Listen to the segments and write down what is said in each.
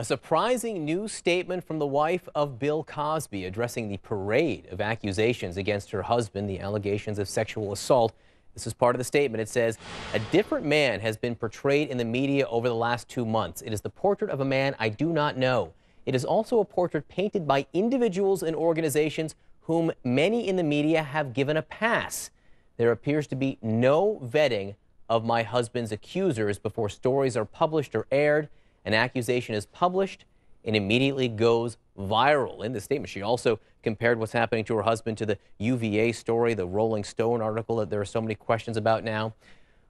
A surprising new statement from the wife of Bill Cosby addressing the parade of accusations against her husband, the allegations of sexual assault. This is part of the statement. It says, "A different man has been portrayed in the media over the last 2 months. It is the portrait of a man I do not know. It is also a portrait painted by individuals and organizations whom many in the media have given a pass. There appears to be no vetting of my husband's accusers before stories are published or aired. An accusation is published and immediately goes viral." In the statement, she also compared what's happening to her husband to the UVA story, the Rolling Stone article that there are so many questions about now.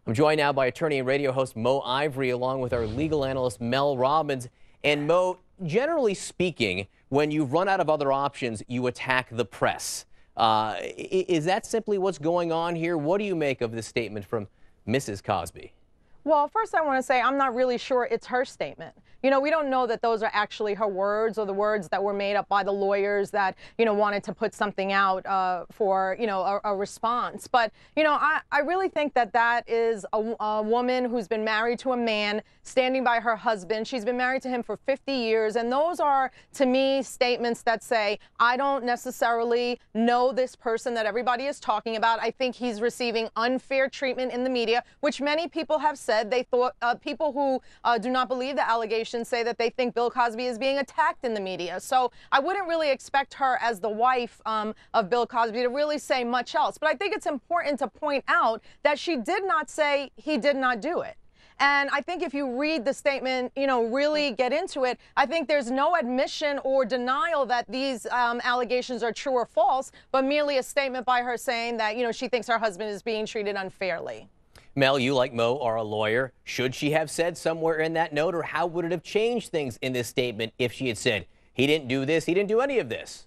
I'm joined now by attorney and radio host Mo Ivory, along with our legal analyst Mel Robbins. And Mo, generally speaking, when you run out of other options, you attack the press. Is that simply what's going on here? What do you make of this statement from Mrs. Cosby? Well, first I want to say I'm not really sure it's her statement. You know, we don't know that those are actually her words or the words that were made up by the lawyers that, you know, wanted to put something out for, you know, a response. But, you know, I really think that that is a woman who's been married to a man standing by her husband. She's been married to him for 50 years. And those are, to me, statements that say, I don't necessarily know this person that everybody is talking about. I think he's receiving unfair treatment in the media, which many people have said. They thought people who do not believe the allegations say that they think Bill Cosby is being attacked in the media. So I wouldn't really expect her as the wife of Bill Cosby to really say much else. But I think it's important to point out that she did not say he did not do it. And I think if you read the statement, you know, really get into it, I think there's no admission or denial that these allegations are true or false, but merely a statement by her saying that, you know, she thinks her husband is being treated unfairly. Mel, you, like Mo, are a lawyer. Should she have said somewhere in that note, or how would it have changed things in this statement if she had said, he didn't do this, he didn't do any of this?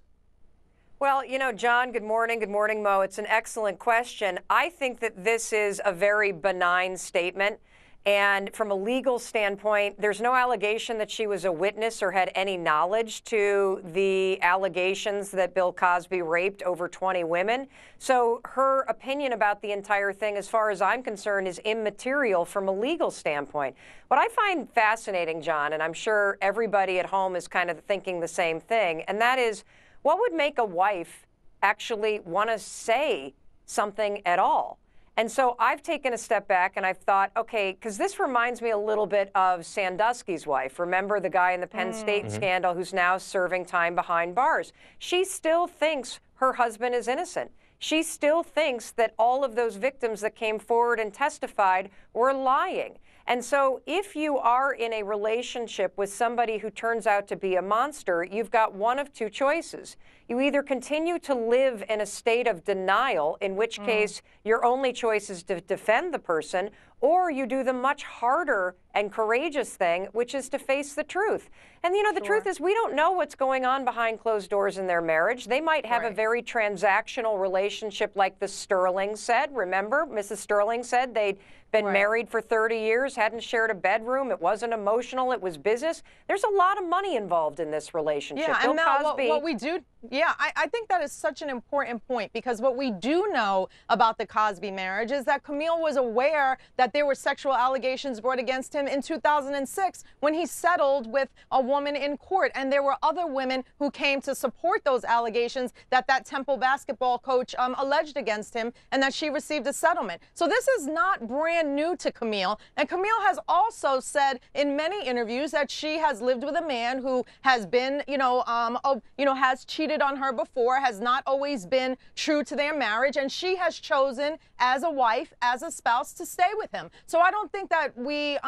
Well, you know, John, good morning. Good morning, Mo. It's an excellent question. I think that this is a very benign statement. And from a legal standpoint, there's no allegation that she was a witness or had any knowledge to the allegations that Bill Cosby raped over 20 women. So her opinion about the entire thing, as far as I'm concerned, is immaterial from a legal standpoint. What I find fascinating, John, and I'm sure everybody at home is kind of thinking the same thing, and that is, what would make a wife actually want to say something at all? And so I've taken a step back and I've thought, okay, because this reminds me a little bit of Sandusky's wife. Remember the guy in the Penn State scandal who's now serving time behind bars? She still thinks her husband is innocent. She still thinks that all of those victims that came forward and testified were lying. And so if you are in a relationship with somebody who turns out to be a monster, you've got one of two choices. You either continue to live in a state of denial, in which case your only choice is to defend the person, or you do the much harder and courageous thing, which is to face the truth. And, you know, the truth is we don't know what's going on behind closed doors in their marriage. They might have a very transactional relationship like the Sterling said. Remember, Mrs. Sterling said they'd been married for 30 years, hadn't shared a bedroom. It wasn't emotional. It was business. There's a lot of money involved in this relationship. Yeah, and Mel, what we do... Yeah, I think that is such an important point, because what we do know about the Cosby marriage is that Camille was aware that there were sexual allegations brought against him in 2006 when he settled with a woman in court. And there were other women who came to support those allegations that that Temple basketball coach alleged against him, and that she received a settlement. So this is not brand new to Camille. And Camille has also said in many interviews that she has lived with a man who has been, has cheated on her before, has not always been true to their marriage, and she has chosen as a wife, as a spouse, to stay with him. So I don't think that we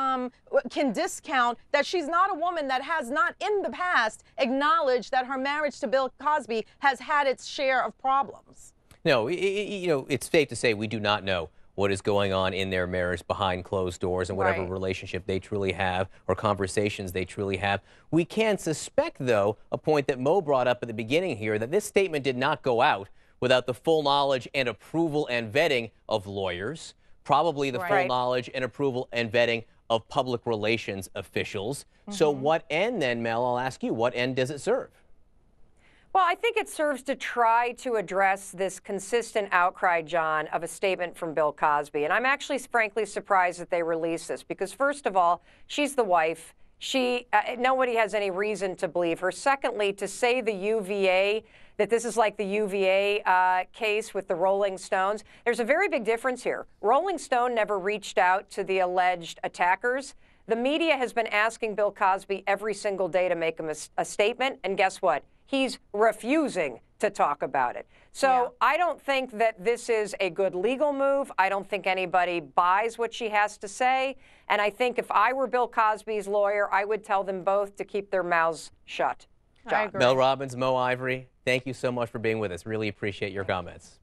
can discount that she's not a woman that has not in the past acknowledged that her marriage to Bill Cosby has had its share of problems. No, you know, it's safe to say we do not know what is going on in their marriage behind closed doors and whatever relationship they truly have or conversations they truly have. We can suspect, though, a point that Mo brought up at the beginning here, that this statement did not go out without the full knowledge and approval and vetting of lawyers, probably the full knowledge and approval and vetting of public relations officials. So what end then, Mel, I'll ask you, what end does it serve? Well, I think it serves to try to address this consistent outcry, John, of a statement from Bill Cosby. And I'm actually, frankly, surprised that they released this because, first of all, she's the wife. she, nobody has any reason to believe her. Secondly, to say the UVA, that this is like the UVA case with the Rolling Stones, there's a very big difference here. Rolling Stone never reached out to the alleged attackers. The media has been asking Bill Cosby every single day to make a statement, and guess what? He's refusing to talk about it. So I don't think that this is a good legal move. I don't think anybody buys what she has to say. And I think if I were Bill Cosby's lawyer, I would tell them both to keep their mouths shut. Mel Robbins, Mo Ivory, thank you so much for being with us. Really appreciate your comments.